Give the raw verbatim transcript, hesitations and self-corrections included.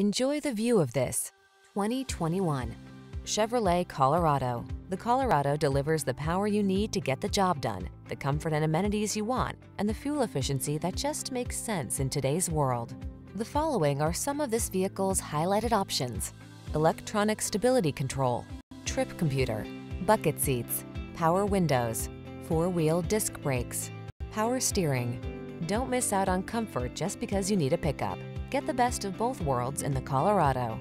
Enjoy the view of this twenty twenty-one Chevrolet Colorado. The Colorado delivers the power you need to get the job done, the comfort and amenities you want, and the fuel efficiency that just makes sense in today's world. The following are some of this vehicle's highlighted options: electronic stability control, trip computer, bucket seats, power windows, four-wheel disc brakes, power steering. Don't miss out on comfort just because you need a pickup. Get the best of both worlds in the Colorado.